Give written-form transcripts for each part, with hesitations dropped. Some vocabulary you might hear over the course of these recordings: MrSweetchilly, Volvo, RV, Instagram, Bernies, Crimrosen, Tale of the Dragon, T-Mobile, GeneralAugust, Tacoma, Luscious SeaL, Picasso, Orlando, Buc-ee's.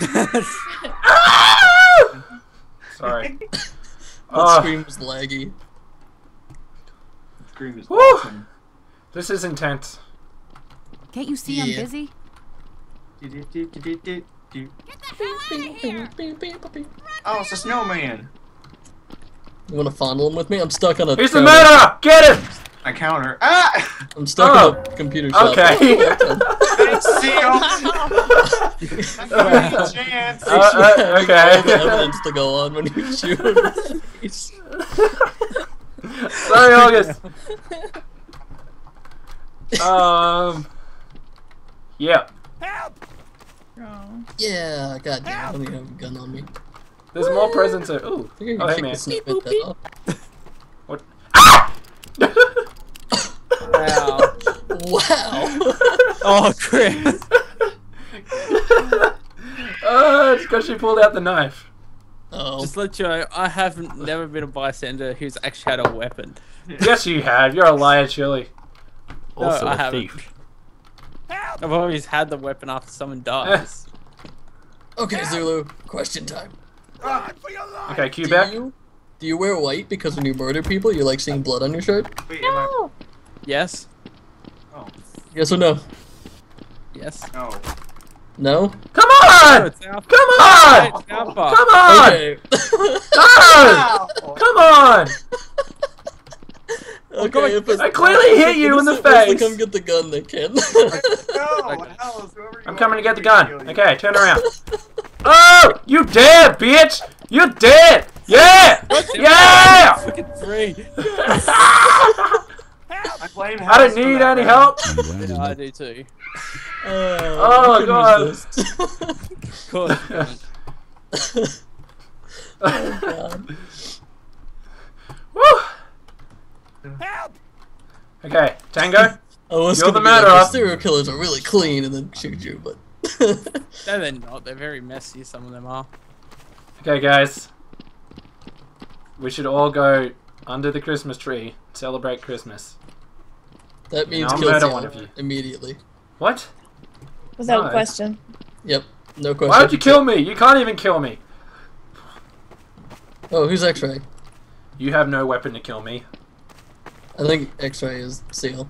Sorry. That scream was laggy. The scream is awesome. This is intense. Can't you see I'm busy? Get the hell out of here! Oh, it's a snowman. You want to fondle him with me? I'm stuck on a. Here's the meta. Get it. A counter. Ah! I'm stuck on a computer shop. Okay. It's sealed. I got a chance. Okay. The evidence to go on when you shoot. Sorry, August. Yeah. Help! Oh. Yeah, goddamn, I don't even have a gun on me. There's more presents there. Ooh. I think I can take the snippet off. What? Ah! Wow. Wow. Oh, Chris. Oh, it's because she pulled out the knife. Oh. Just let you know, I have never been a bystander who's actually had a weapon. Yes, you have. You're a liar, Chilly. Also no, a thief. Haven't. I've always had the weapon after someone dies. Okay, Zulu. Question time. Okay, cue back. Do you wear white because when you murder people, you like seeing blood on your shirt? No. Yes. Oh. Yes or no? Yes. No. No? Come on! No, come on! Oh, come on! Okay. No! Come on! Okay, I clearly hit you in the face! Come get the gun, they can. I'm coming to get the gun. Okay, turn around. Oh! You dead, bitch! You dead! Yeah! Yeah! I don't need any help! Yeah, I do too. Oh, God! Of course. Oh, God. Woo! Help! Okay, Tango. You're the murderer. Like, serial killers are really clean and then shoot you, but no, they're not. They're very messy. Some of them are. Okay, guys. We should all go under the Christmas tree, celebrate Christmas. That means kill one of you immediately. What? Without a question. Yep. No question. Why would you kill me? You can't even kill me. Oh, who's X-Ray? You have no weapon to kill me. I think X-Ray is SeaL.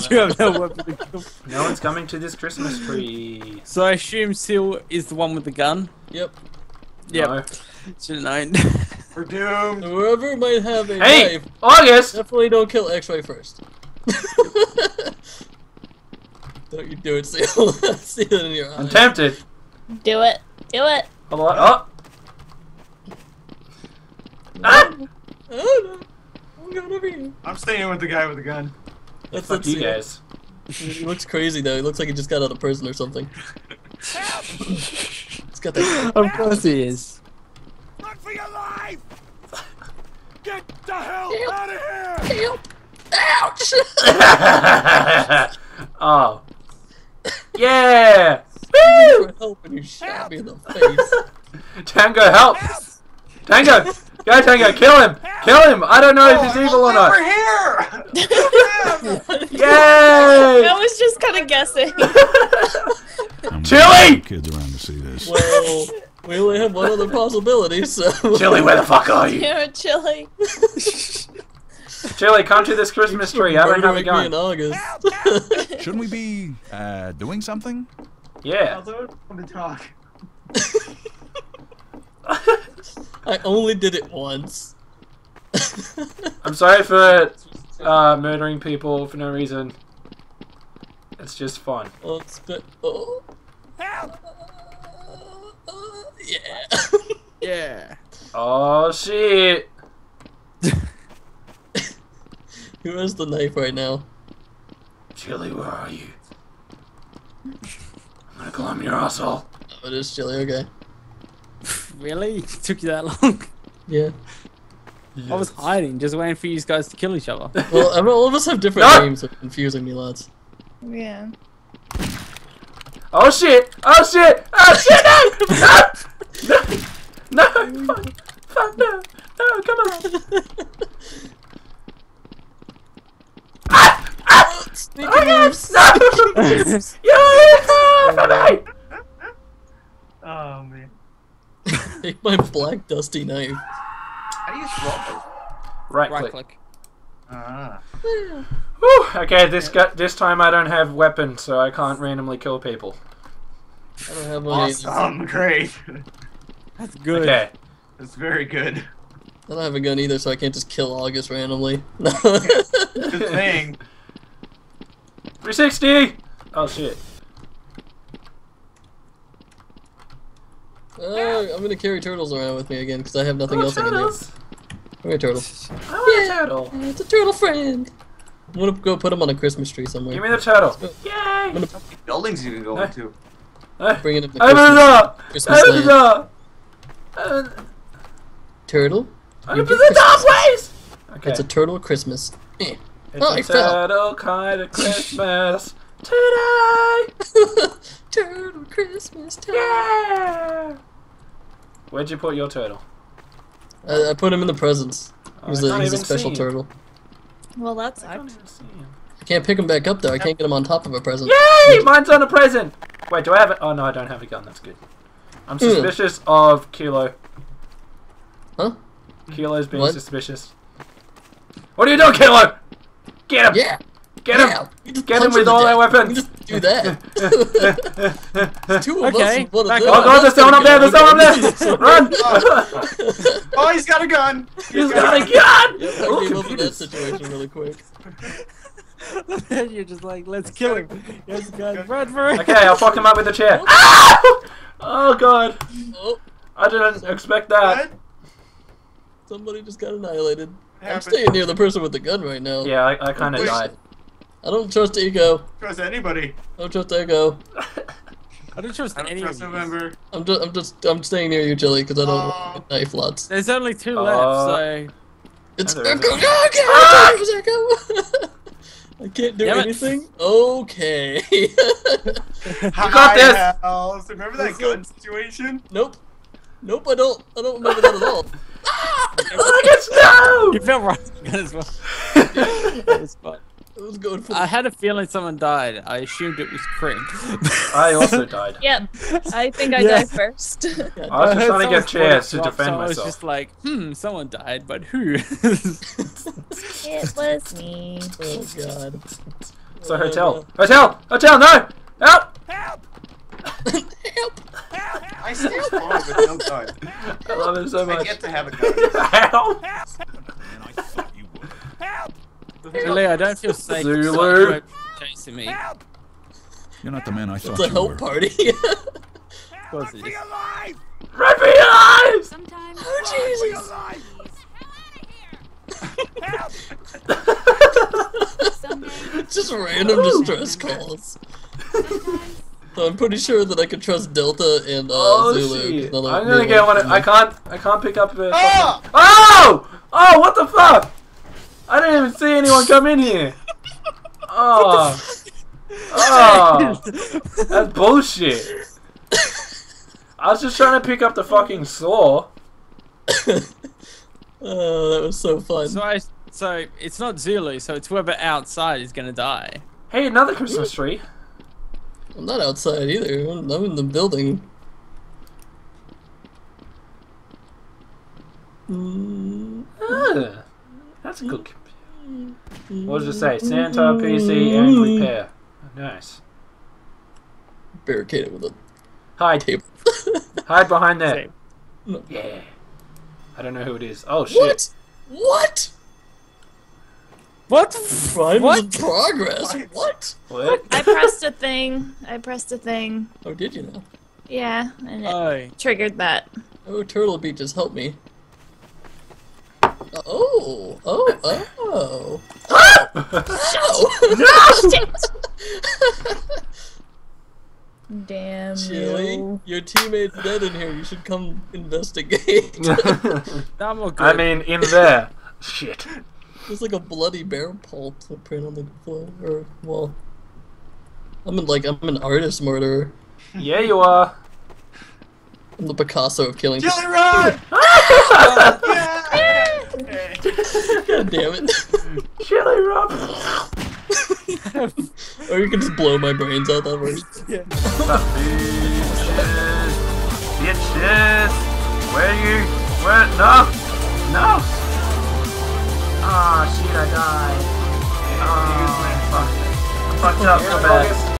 You have no weapon to kill. No one's coming to this Christmas tree. So I assume SeaL is the one with the gun? Yep. Yep. No. Should've known. We're doomed. Whoever might have a knife, August! Definitely don't kill X-Ray first. Don't you do it, SeaL. I see it in your eyes. I'm tempted. Do it. Do it. Hello? Oh! Ah! Oh, no. I'm staying with the guy with the gun. That's up to you guys. He looks crazy though. He looks like he just got out of prison or something. He's got that. Of course he is. Run for your life! Get the hell out of here! Help! Ouch! Oh. Yeah! Woo! Help and you shot me in the face. Tango, help! Tango! Go Tango, kill him! Kill him! I don't know if he's evil or not! We're here! Yay! I was just kind of guessing. Chilly! Kids around to see this. Well, we only have one other possibility, so... Chilly, where the fuck are you? Yeah, Chilly. Chilly, come to this Christmas tree. I don't have a gun. In August. Shouldn't we be doing something? Yeah. I want to talk. I only did it once. I'm sorry for murdering people for no reason. It's just fun. Oh, help! Yeah. Yeah. Oh shit! Who has the knife right now? Chilly, where are you? I'm gonna climb your asshole. Oh, it is Chilly. Okay. Really? It took you that long? Yeah. Yes. I was hiding, just waiting for you guys to kill each other. Well, all of us have different names that are confusing me, lads. Yeah. Oh shit! Oh shit! Oh shit! No! No! No! Fuck! Fuck no! No! Come on! Ah! Oh man. Take my black dusty knife. How do you swap? Right click. Ah. Whew, okay, this time I don't have weapons, so I can't randomly kill people. I don't have one. Awesome, great. That's good. Okay. That's very good. I don't have a gun either, so I can't just kill August randomly. Good thing. 360! Oh shit. I'm gonna carry turtles around with me again because I have nothing else I can do. Come here, turtle. I want a turtle. It's a turtle friend. I'm gonna go put him on a Christmas tree somewhere. Give me the turtle. Yay! I'm gonna... How many buildings you can go into? Bring it up to Christmas. Turtle? Open the doorways! Okay. It's a turtle Christmas. It's a turtle kind of Christmas today! Turtle Christmas time! Yeah! Where'd you put your turtle? I put him in the presents. He's a special turtle. Well, that's I can't pick him back up though. I can't get him on top of a present. Yay! Mine's on a present. Wait, do I have it? Oh no, I don't have a gun. That's good. I'm suspicious of Kilo. Huh? Kilo's being suspicious. What are you doing, Kilo? Get him! Yeah! Get him! Yeah. Get him with all our weapons. Just do that. There's two of us. Oh god, there's someone up there! There's someone up there! Run! Oh, he's got a gun! He's got a gun! I came over that situation really quick. You're just like, let's kill him. Yes, guys, run for it. Okay, I'll fuck him up with a chair. Oh god! I didn't expect that. Somebody just got annihilated. I'm staying near the person with the gun right now. Yeah, I kind of died. I don't trust Ego. Trust anybody. I don't trust Ego. I don't trust any of you. I'm staying near you, Chili, because I don't want knife lots. There's only two left, so... It's Echo! Echo! I can't do anything? Okay. You got this! House. Remember that gun situation? Nope. Nope, I don't remember that at all. No! You felt right as well. That was fun. It was good for me. I had a feeling someone died. I assumed it was Crim. I also died. Yep. I think I died first. I was just trying to get chairs to defend myself. I was just like, someone died, but who? It was me. Oh god. It's a hotel. Hotel! Hotel! No! Help! Help! Help! Help! I still spawned with no gun. I love it so much. I get to have a gun. Help! Help! And I thought you would. Help! Really, I don't feel safe. Zulu, chasing me. Help! You're not the man I thought you were. It's a help party. Run for your life! Run for your life! Sometimes. Oh Jesus! Help! It's just random distress calls. So I'm pretty sure that I can trust Delta and Zulu. I'm gonna get one. I can't pick up. Oh! What the fuck? I didn't even see anyone come in here. Oh, that's bullshit. I was just trying to pick up the fucking saw. Oh, that was so fun. So it's not Zulu, so it's whoever outside is gonna die. Hey, another Christmas tree. I'm not outside either. I'm in the building. That's a good computer. What does it say? Santa, PC, and repair. Nice. Barricade it with a hide table. Hide behind that. No. Yeah. I don't know who it is. Oh shit. What? What? What? Progress. What? I pressed a thing. Oh, did you know? Yeah, and it triggered that. Oh, turtle beat just helped me. No! Damn Chili, your teammate's dead in here. You should come investigate. I mean, in there. Shit. There's like a bloody barrel pulp print on the floor or wall. I'm an artist murderer. Yeah, you are. I'm the Picasso of killing. Chili, run! God damn it. Chili, run! Or you can just blow my brains out that way. Yeah. Bitches! Where are you? Where? No! No! Ah, shit, I died. Ah, fuck. I fucked up so bad.